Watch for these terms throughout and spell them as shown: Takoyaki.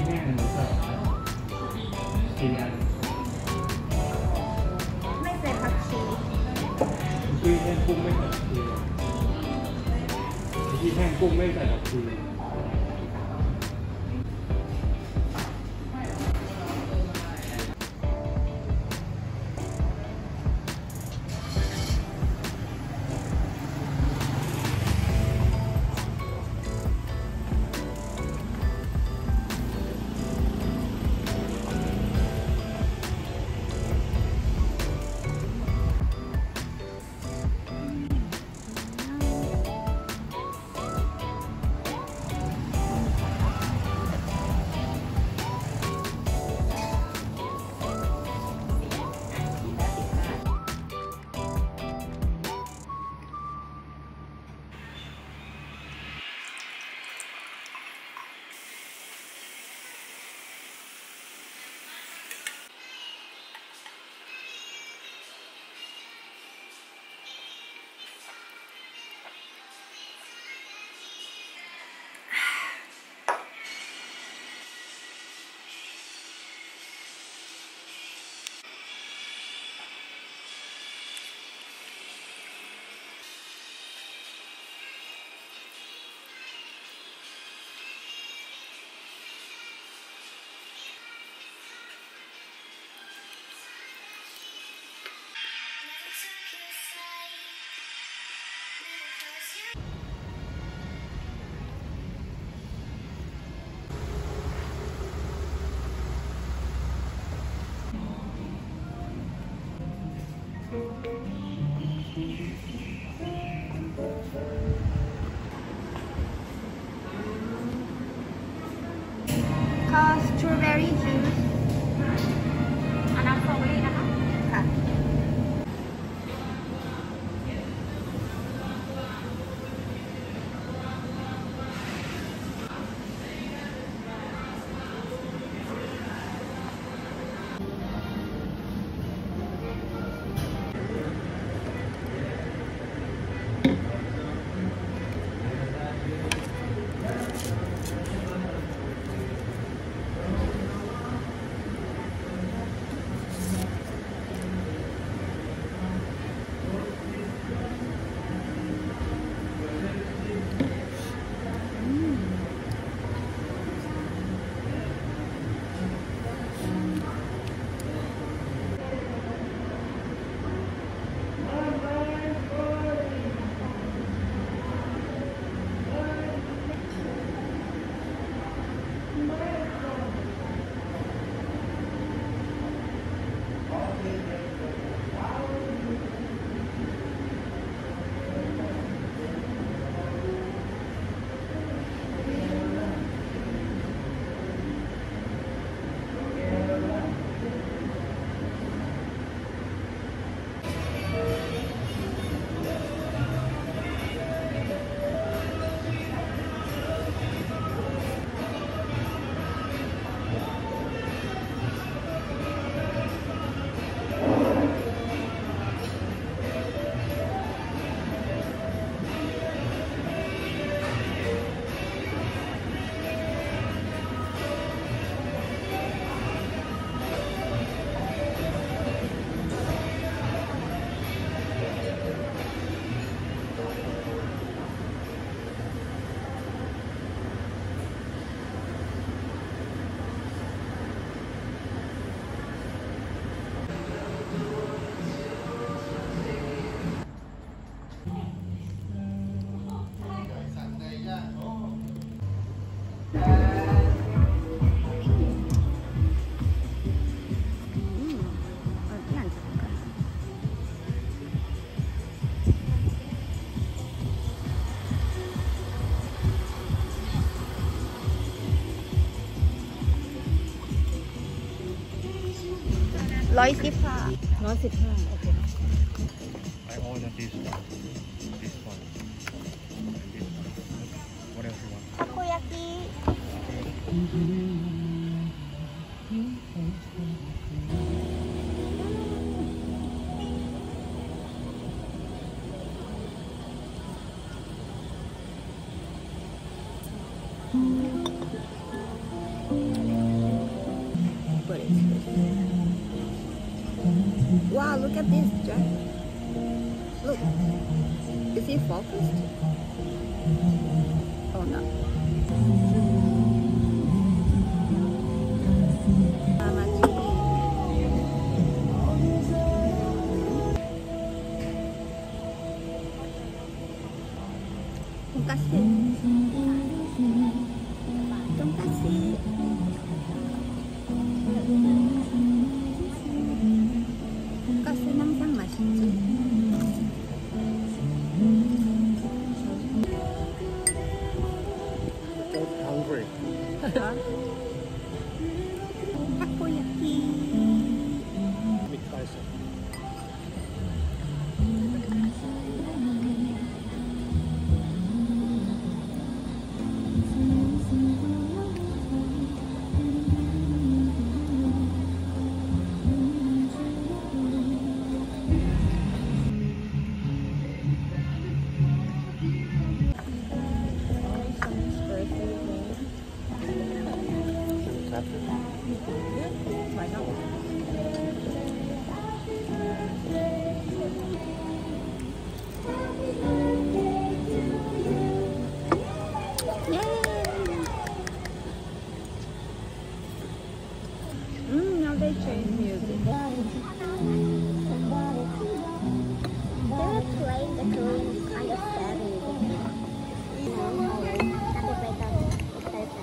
今天很热，几点？ไม่ใส่ผักชี今天กุ้งไม่ใส่ผักชี今天กุ้งไม่ใส่ผักชีStrawberry juice อันนั้น strawberry นะคะค่ะ115 okay. I order this one. This one. And this one. What else you want? Takoyaki. Wow, look at this dragon. Look. Is he focused? Oh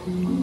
no.